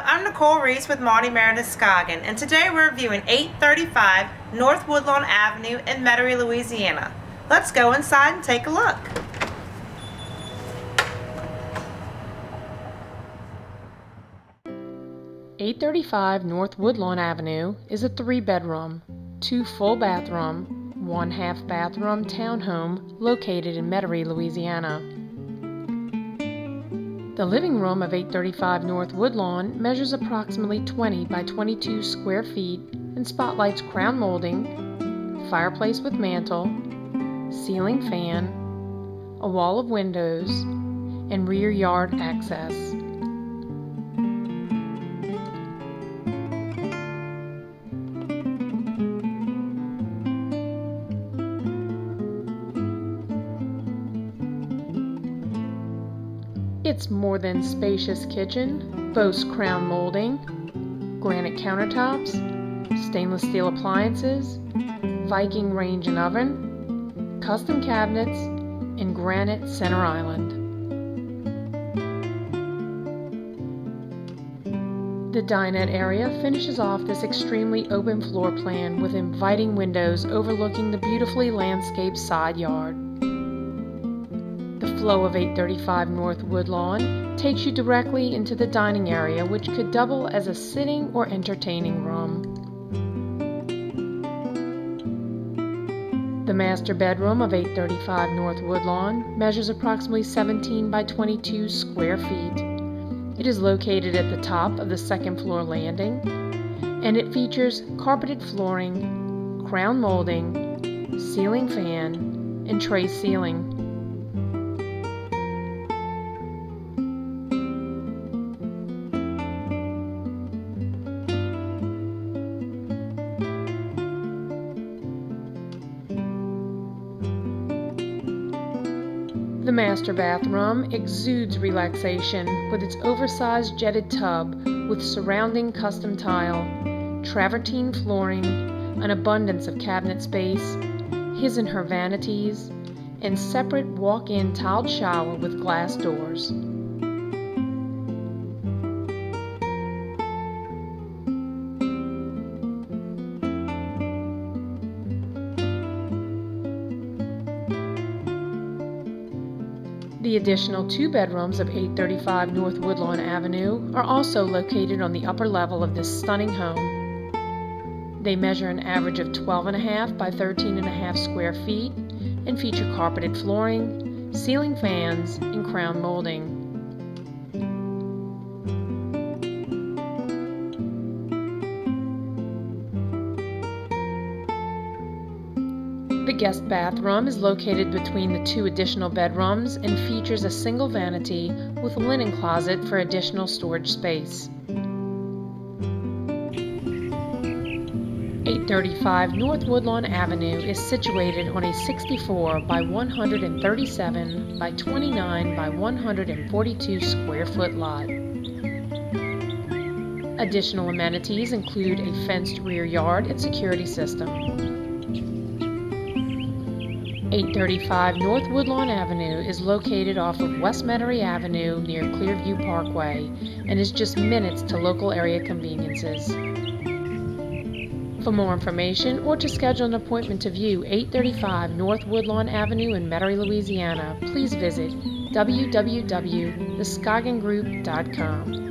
Hello, I'm Nicole Reese with Mauti Meredith Scoggin, and today we're reviewing 835 North Woodlawn Avenue in Metairie, Louisiana. Let's go inside and take a look. Eight 35 North Woodlawn Avenue is a 3-bedroom, 2 full bathroom, 1 half bathroom townhome located in Metairie, Louisiana. The living room of 835 North Woodlawn measures approximately 20 by 22 square feet and spotlights crown molding, fireplace with mantel, ceiling fan, a wall of windows, and rear yard access. It's more than spacious kitchen, boasts crown molding, granite countertops, stainless steel appliances, Viking range and oven, custom cabinets, and granite center island. The dinette area finishes off this extremely open floor plan with inviting windows overlooking the beautifully landscaped side yard. The flow of 835 North Woodlawn takes you directly into the dining area, which could double as a sitting or entertaining room. The master bedroom of 835 North Woodlawn measures approximately 17 by 22 square feet. It is located at the top of the 2nd floor landing, and it features carpeted flooring, crown molding, ceiling fan, and tray ceiling. The master bathroom exudes relaxation with its oversized jetted tub with surrounding custom tile, travertine flooring, an abundance of cabinet space, his and her vanities, and separate walk-in tiled shower with glass doors. The additional 2 bedrooms of 835 North Woodlawn Avenue are also located on the upper level of this stunning home. They measure an average of 12.5 by 13.5 square feet and feature carpeted flooring, ceiling fans, and crown molding. The guest bathroom is located between the 2 additional bedrooms and features a single vanity with a linen closet for additional storage space. 835 North Woodlawn Avenue is situated on a 64 by 137 by 29 by 142 square foot lot. Additional amenities include a fenced rear yard and security system. 835 North Woodlawn Avenue is located off of West Metairie Avenue near Clearview Parkway and is just minutes to local area conveniences. For more information or to schedule an appointment to view 835 North Woodlawn Avenue in Metairie, Louisiana, please visit www.thescoggingroup.com.